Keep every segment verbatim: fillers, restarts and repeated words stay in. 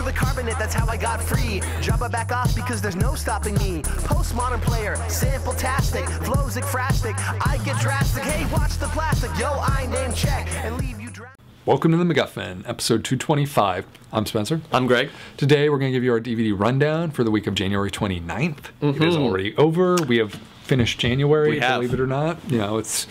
through the carbonate, that's how I got free. Jabba back off because there's no stopping me. Postmodern player, sample-tastic, flows ekphrastic, I get drastic. Hey, watch the plastic, yo, I name check, and leave you dra- Welcome to the MacGuffin, episode two twenty-five. I'm Spencer. I'm Greg. Today we're going to give you our D V D rundown for the week of January twenty-ninth. Mm-hmm. It is already over. We have finished January, we have. Believe it or not. You know, it's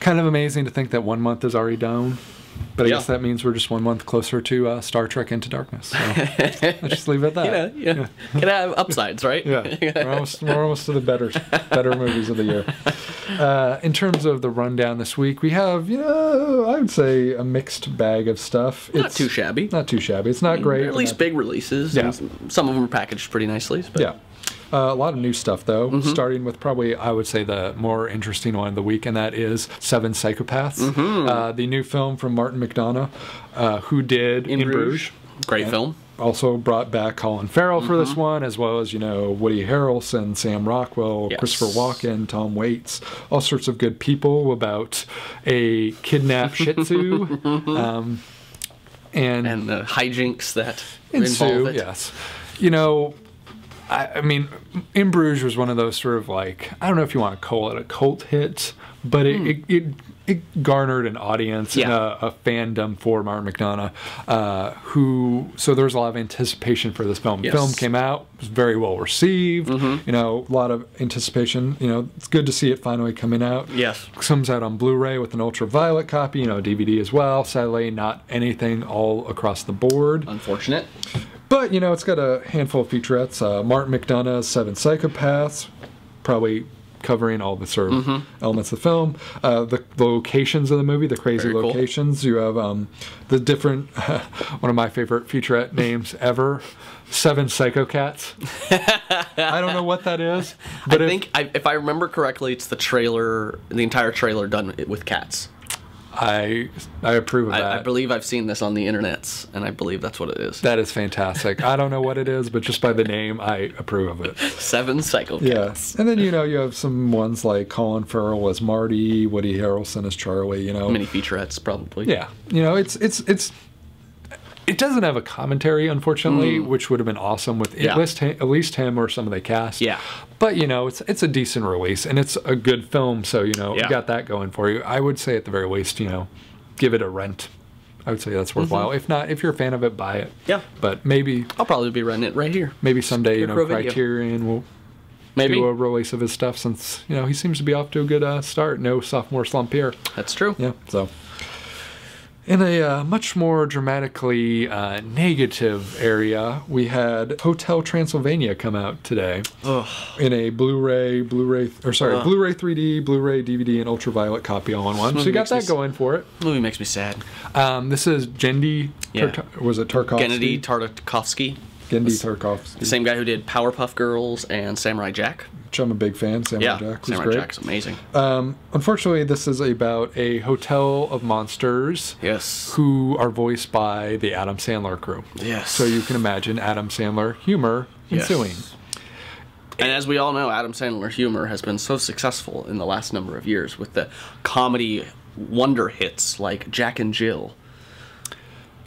kind of amazing to think that one month is already down. But I yeah. guess that means we're just one month closer to uh, Star Trek Into Darkness. So let's just leave it at that. You know, yeah. yeah. Can have upsides, right? Yeah. We're almost, we're almost to the better better movies of the year. Uh, in terms of the rundown this week, we have, you know, I would say a mixed bag of stuff. Not it's too shabby. Not too shabby. It's not I mean, great. At least big releases. Yeah. Some of them are packaged pretty nicely. But. Yeah. Uh, a lot of new stuff, though, mm-hmm. starting with probably, I would say, the more interesting one of the week, and that is Seven Psychopaths, mm-hmm. uh, the new film from Martin McDonagh, uh, who did In, In Bruges. Bruges. Great and film. Also brought back Colin Farrell mm-hmm. for this one, as well as, you know, Woody Harrelson, Sam Rockwell, yes. Christopher Walken, Tom Waits, all sorts of good people about a kidnapped Shih Tzu. um, and, and the hijinks that ensue, involve it. Yes. You know... I mean, In Bruges was one of those sort of like, I don't know if you want to call it a cult hit, but it, mm. it, it, it garnered an audience yeah. and a, a fandom for Martin McDonagh, uh, who, so there was a lot of anticipation for this film. Yes. The film came out, was very well received, mm-hmm. you know, a lot of anticipation. You know, it's good to see it finally coming out. Yes. It comes out on Blu-ray with an ultraviolet copy, you know, D V D as well. Sadly, not anything all across the board. Unfortunate. But, you know, it's got a handful of featurettes. Uh, Martin McDonagh's Seven Psychopaths, probably covering all the sort of mm-hmm. elements of the film. Uh, the locations of the movie, the crazy cool. locations. You have um, the different, uh, one of my favorite featurette names ever, Seven Psychocats. I don't know what that is. But I if, think, I, if I remember correctly, it's the trailer, the entire trailer done with cats. I I approve of that. I, I believe I've seen this on the internets, and I believe that's what it is. That is fantastic. I don't know what it is, but just by the name, I approve of it. Seven Psychopaths. Yes, yeah. And then you know you have some ones like Colin Farrell as Marty, Woody Harrelson as Charlie. You know, mini featurettes probably. Yeah, you know it's it's it's. It doesn't have a commentary, unfortunately, mm. which would have been awesome with yeah. at, least, at least him or some of the cast. Yeah. But, you know, it's it's a decent release, and it's a good film, so, you know, yeah. you got that going for you. I would say at the very least, you know, give it a rent. I would say that's worthwhile. Mm-hmm. If not, if you're a fan of it, buy it. Yeah. But maybe... I'll probably be renting it right here. Maybe someday, you know, Criterion will... Maybe. Do a release of his stuff since, you know, he seems to be off to a good uh, start. No sophomore slump here. That's true. Yeah, so... In a uh, much more dramatically uh, negative area, we had Hotel Transylvania come out today. Ugh. In a Blu-ray, Blu-ray, or sorry, uh. Blu-ray three D, Blu-ray D V D, and ultraviolet copy all in one. So you got that going for it. The movie makes me sad. Um, this is Gennady. Yeah. Was it Tartakovsky? Gennady Tartakovsky. Gennady Tartakovsky. The same guy who did Powerpuff Girls and Samurai Jack. Which I'm a big fan. Samurai yeah, Jack was Samurai great. Jack's amazing. Um, unfortunately, this is about a hotel of monsters. Yes. Who are voiced by the Adam Sandler crew. Yes. So you can imagine Adam Sandler humor yes. ensuing. And as we all know, Adam Sandler humor has been so successful in the last number of years with the comedy wonder hits like Jack and Jill.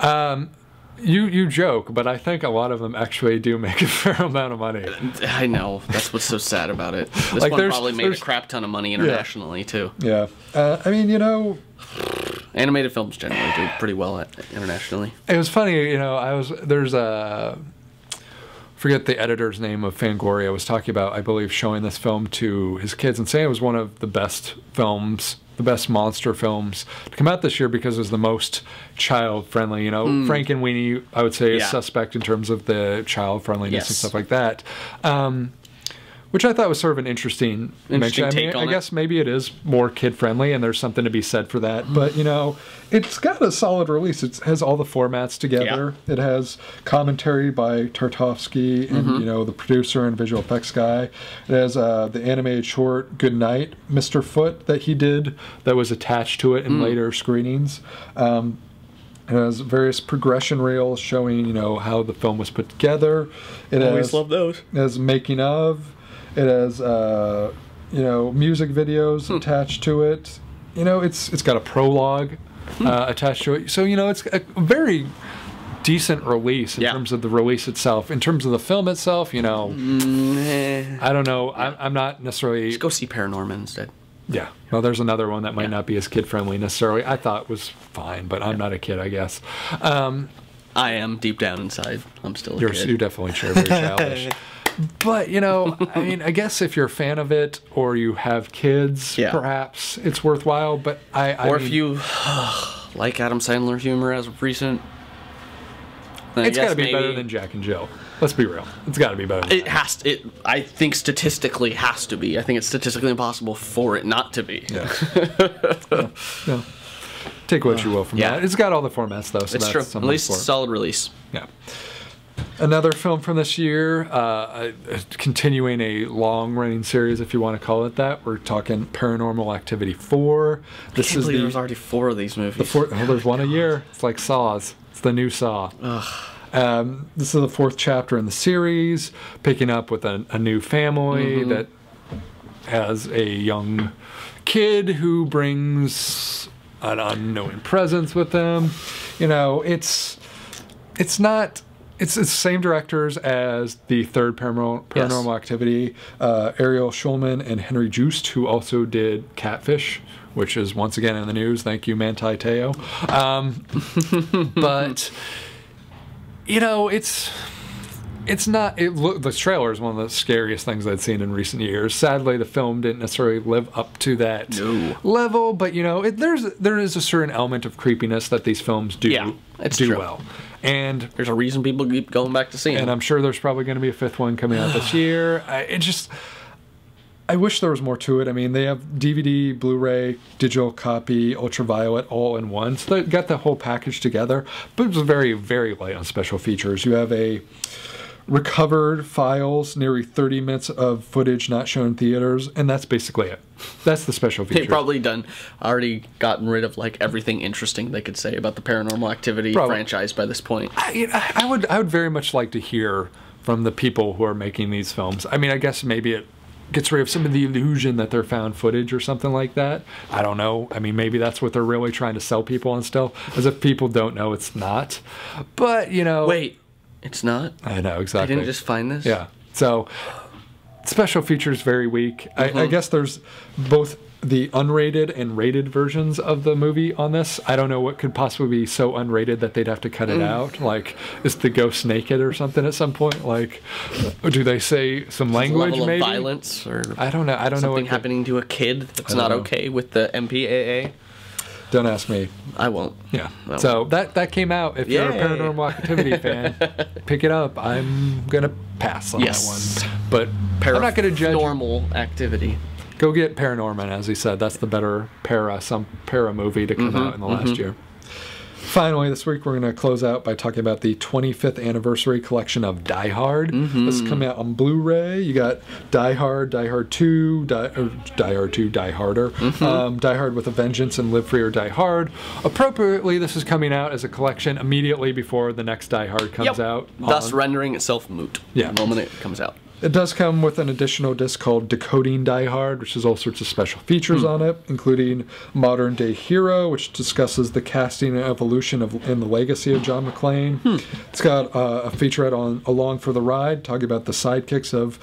Um... You you joke, but I think a lot of them actually do make a fair amount of money. I know. That's what's so sad about it. This like one probably made a crap ton of money internationally, yeah. too. Yeah. Uh, I mean, you know... Animated films generally do pretty well at, internationally. It was funny, you know, I was... There's a... forget the editor's name of Fangoria was talking about, I believe, showing this film to his kids and saying it was one of the best films... the best monster films to come out this year because it was the most child-friendly, you know. Mm. Frankenweenie, I would say, yeah. is suspect in terms of the child-friendliness yes. and stuff like that. Um, which I thought was sort of an interesting, interesting mention. Take I, mean, on I guess it. Maybe it is more kid-friendly, and there's something to be said for that. But, you know, it's got a solid release. It has all the formats together. Yeah. It has commentary by Tartakovsky and, mm-hmm. you know, the producer and visual effects guy. It has uh, the animated short, Good Night, Mister Foot, that he did that was attached to it in mm. later screenings. Um, It has various progression reels showing, you know, how the film was put together. It Always has, love those. It has making of. It has, uh, you know, music videos hmm. attached to it. You know, it's it's got a prologue hmm. uh, attached to it. So, you know, it's a very decent release in yeah. terms of the release itself. In terms of the film itself, you know, mm-hmm. I don't know. I'm, I'm not necessarily... Just go see Paranorman instead. Yeah. Well, there's another one that might yeah. not be as kid-friendly necessarily. I thought was fine, but I'm yeah. not a kid, I guess. Um, I am deep down inside. I'm still a you're, kid. You definitely sure very childish. But, you know, I mean, I guess if you're a fan of it or you have kids, yeah. perhaps it's worthwhile. But I, I Or mean, if you like Adam Sandler humor as of recent... It's got to be maybe. better than Jack and Jill. Let's be real. It's got to be better than It that. has to. It, I think statistically has to be. I think it's statistically impossible for it not to be. Yeah. no, no. Take what uh, you will from yeah. that. It's got all the formats, though. So it's that's true. At least solid release. Yeah. Another film from this year, uh, continuing a long-running series, if you want to call it that. We're talking Paranormal Activity four. This I can't is believe the, there's already four of these movies. The four, oh, there's one God. a year. It's like Saws. It's the new Saw. Ugh. Um, this is the fourth chapter in the series, picking up with a, a new family mm-hmm. that has a young kid who brings an unknown presence with them. You know, it's it's not... It's, it's the same directors as the third Paranor Paranormal yes. Activity, uh, Ariel Schulman and Henry Joost, who also did Catfish, which is once again in the news. Thank you, Manti Teo. Um, but you know, it's it's not. It look the trailer is one of the scariest things I'd seen in recent years. Sadly, the film didn't necessarily live up to that no. level. But you know, it, there's there is a certain element of creepiness that these films do yeah, it's do true. well. And there's a reason people keep going back to see it. And I'm sure there's probably going to be a fifth one coming out this year. I, it just, I wish there was more to it. I mean, they have D V D, Blu-ray, digital copy, ultraviolet, all in one. So they got the whole package together. But it was very, very light on special features. You have a recovered files, nearly thirty minutes of footage not shown in theaters, and that's basically it. That's the special feature. They've probably done, already gotten rid of like everything interesting they could say about the Paranormal Activity probably. franchise by this point. I, I would, I would very much like to hear from the people who are making these films. I mean, I guess maybe it gets rid of some of the illusion that they're found footage or something like that. I don't know. I mean, maybe that's what they're really trying to sell people on still, as if people don't know it's not. But you know, wait. It's not? I know, exactly. I didn't just find this? Yeah. So, special features very weak. Mm-hmm. I, I guess there's both the unrated and rated versions of the movie on this. I don't know what could possibly be so unrated that they'd have to cut it mm. out. Like, is the ghost naked or something at some point? Like, do they say some language, level maybe? Of violence? Or I don't know. I don't know what happening to a kid that's not know. okay with the M P A A? Don't ask me. I won't. Yeah. No. So that that came out. If Yay. you're a Paranormal Activity fan, pick it up. I'm gonna pass on yes. that one. But para I'm not gonna judge. Paranormal Activity. Go get Paranorman, as he said. That's the better para some para movie to come mm-hmm. out in the last mm-hmm. year. Finally, this week we're going to close out by talking about the twenty-fifth anniversary collection of Die Hard. Mm-hmm. This is coming out on Blu-ray. You got Die Hard, Die Hard two, Die, or Die Hard two, Die Harder, mm-hmm. um, Die Hard with a Vengeance, and Live Free or Die Hard. Appropriately, this is coming out as a collection immediately before the next Die Hard comes yep. out. Thus on. rendering itself moot yeah. the moment it comes out. It does come with an additional disc called Decoding Die Hard, which has all sorts of special features mm. on it, including Modern Day Hero, which discusses the casting and evolution of, and the legacy of John McClane. Mm. It's got uh, a featurette on Along for the Ride, talking about the sidekicks of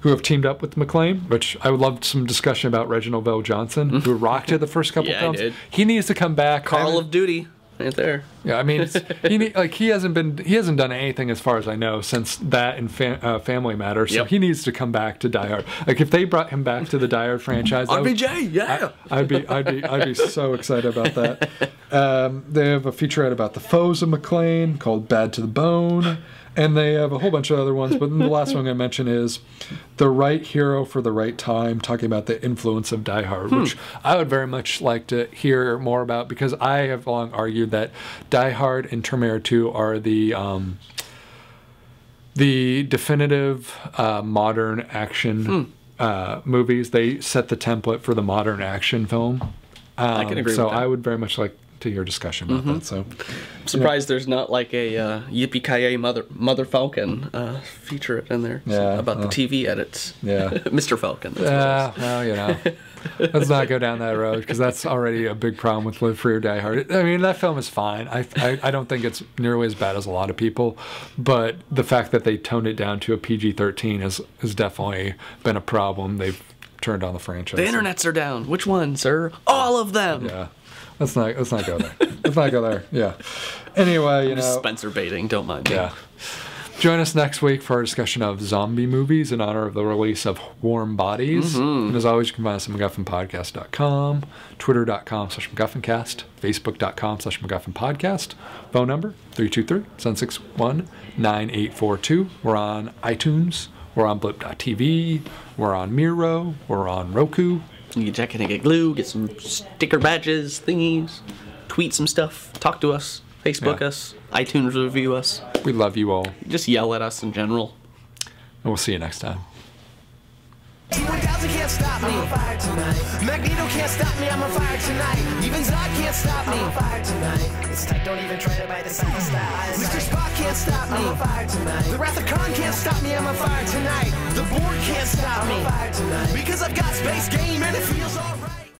who have teamed up with McClane, which I would love some discussion about Reginald VelJohnson, mm. who rocked it the first couple yeah, films. I did. He needs to come back. Call of Duty. Right there. Yeah, I mean, it's, he like he hasn't been he hasn't done anything as far as I know since that and fa uh, Family Matters. So yep. he needs to come back to Die Hard. Like if they brought him back to the Die Hard franchise, R B J, yeah, I, I'd be I'd be I'd be so excited about that. Um, they have a featurette about the foes of McClane called "Bad to the Bone." And they have a whole bunch of other ones, but then the last one I'm going to mention is The Right Hero for the Right Time, talking about the influence of Die Hard, hmm. which I would very much like to hear more about, because I have long argued that Die Hard and Terminator two are the um, the definitive uh, modern action hmm. uh, movies. They set the template for the modern action film. Um, I can agree so with that. I would very much like to your discussion about mm-hmm. that. So, I'm surprised yeah. there's not like a uh, Yippee-ki-yay Mother Mother Falcon uh, feature in there so, yeah, about well, the T V edits. Yeah, Mister Falcon. Yeah, uh, well, you know, let's not go down that road because that's already a big problem with Live Free or Die Hard. I mean, that film is fine. I, I I don't think it's nearly as bad as a lot of people, but the fact that they toned it down to a P G thirteen has has definitely been a problem. They've turned on the franchise. The internets are down. Which one, sir? All of them. Yeah. Let's not let's not go there. Let's not go there. Yeah. Anyway, you know, Spencer baiting, don't mind me. Yeah. Join us next week for our discussion of zombie movies in honor of the release of Warm Bodies. Mm-hmm. And as always, you can find us at MacGuffin Podcast dot com, Twitter dot com slash MacGuffinCast, Facebook dot com slash MacGuffinPodcast, phone number three two three, seven six one, nine eight four two. We're on iTunes. We're on blip dot T V. We're on Miro. We're on Roku. You can check in and get glue, get some sticker badges, thingies, tweet some stuff, talk to us, Facebook yeah. us, iTunes review us. We love you all. Just yell at us in general. And we'll see you next time. T one thousand can't stop me. I'm on fire tonight. Magneto can't stop me. I'm on fire tonight. Even Zod can't stop me. I'm on fire tonight. It's tight. Don't even try to buy the cycle style. Mister Spock can't stop me. I'm on fire tonight. The Wrath of Khan can't stop me. I'm on fire tonight. The Borg can't stop me. I'm on fire tonight. Because I've got space game and it feels alright.